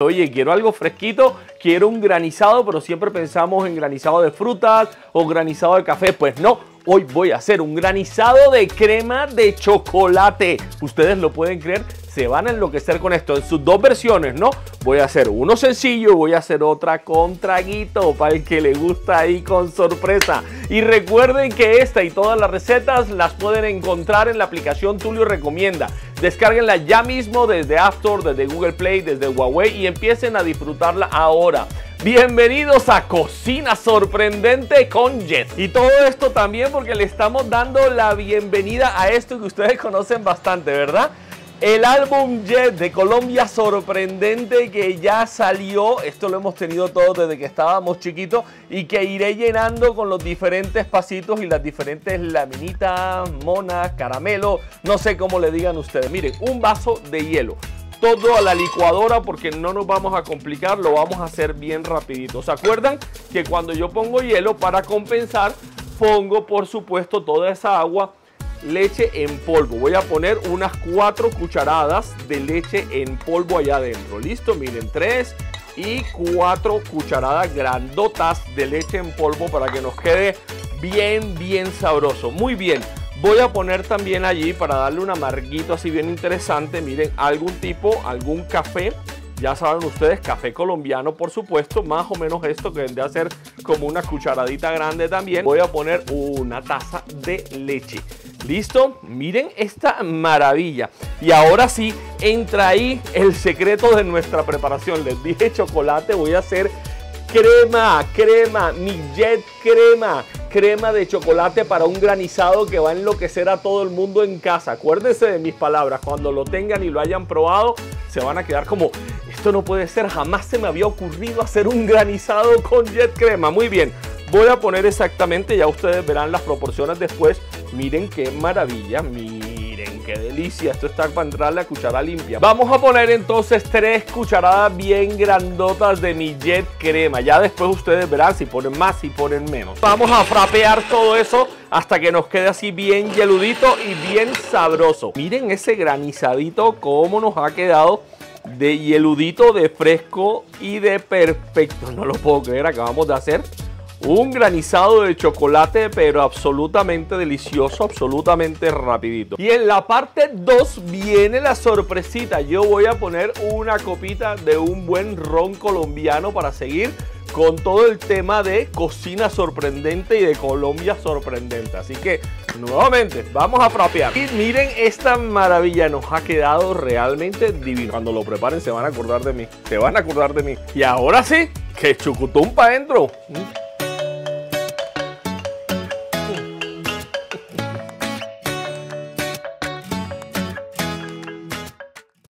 Oye, quiero algo fresquito, quiero un granizado, pero siempre pensamos en granizado de frutas o granizado de café. Pues no, hoy voy a hacer un granizado de crema de chocolate. Ustedes lo pueden creer, se van a enloquecer con esto en sus dos versiones, ¿no? Voy a hacer uno sencillo y voy a hacer otra con traguito para el que le gusta ahí con sorpresa. Y recuerden que esta y todas las recetas las pueden encontrar en la aplicación Tulio Recomienda. Descárguenla ya mismo desde App Store, desde Google Play, desde Huawei y empiecen a disfrutarla ahora. Bienvenidos a Cocina Sorprendente con Jet. Y todo esto también porque le estamos dando la bienvenida a esto que ustedes conocen bastante, ¿verdad? El álbum Jet de Colombia sorprendente que ya salió. Esto lo hemos tenido todos desde que estábamos chiquitos y que iré llenando con los diferentes pasitos y las diferentes laminitas, monas, caramelo, no sé cómo le digan ustedes. Miren, un vaso de hielo, todo a la licuadora porque no nos vamos a complicar, lo vamos a hacer bien rapidito. ¿Se acuerdan que cuando yo pongo hielo para compensar, pongo por supuesto toda esa agua? Leche en polvo, voy a poner unas 4 cucharadas de leche en polvo allá adentro, listo, miren, 3 y 4 cucharadas grandotas de leche en polvo para que nos quede bien sabroso. Muy bien, voy a poner también allí para darle un amarguito así bien interesante, miren, algún café. Ya saben ustedes, café colombiano, por supuesto, más o menos esto que vendría a ser como una cucharadita grande también. Voy a poner una taza de leche. ¿Listo? Miren esta maravilla. Y ahora sí, entra ahí el secreto de nuestra preparación. Les dije chocolate, voy a hacer crema, mi Jet crema. Crema de chocolate para un granizado que va a enloquecer a todo el mundo en casa. Acuérdense de mis palabras, cuando lo tengan y lo hayan probado, se van a quedar como... Esto no puede ser, jamás se me había ocurrido hacer un granizado con Jet crema. Muy bien, voy a poner exactamente, ya ustedes verán las proporciones después. Miren qué maravilla, miren qué delicia, esto está para entrar la cuchara limpia. Vamos a poner entonces 3 cucharadas bien grandotas de mi Jet crema. Ya después ustedes verán si ponen más, si ponen menos. Vamos a frapear todo eso hasta que nos quede así bien geludito y bien sabroso. Miren ese granizadito cómo nos ha quedado. De hieludito, de fresco y de perfecto. No lo puedo creer, acabamos de hacer un granizado de chocolate, pero absolutamente delicioso, absolutamente rapidito. Y en la parte 2 viene la sorpresita. Yo voy a poner una copita de un buen ron colombiano para seguir con todo el tema de cocina sorprendente y de Colombia sorprendente. Así que nuevamente vamos a frapear. Y miren esta maravilla, nos ha quedado realmente divino. Cuando lo preparen se van a acordar de mí, se van a acordar de mí. Y ahora sí, que chucutón para adentro.